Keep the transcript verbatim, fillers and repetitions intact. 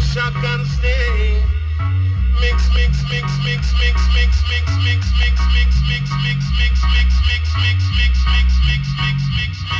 shotgun stay. Mix, mix, mix, mix, mix, mix, mix, mix, mix, mix, mix, mix, mix, mix, mix, mix, mix, mix, mix, mix, mix, mix, mix.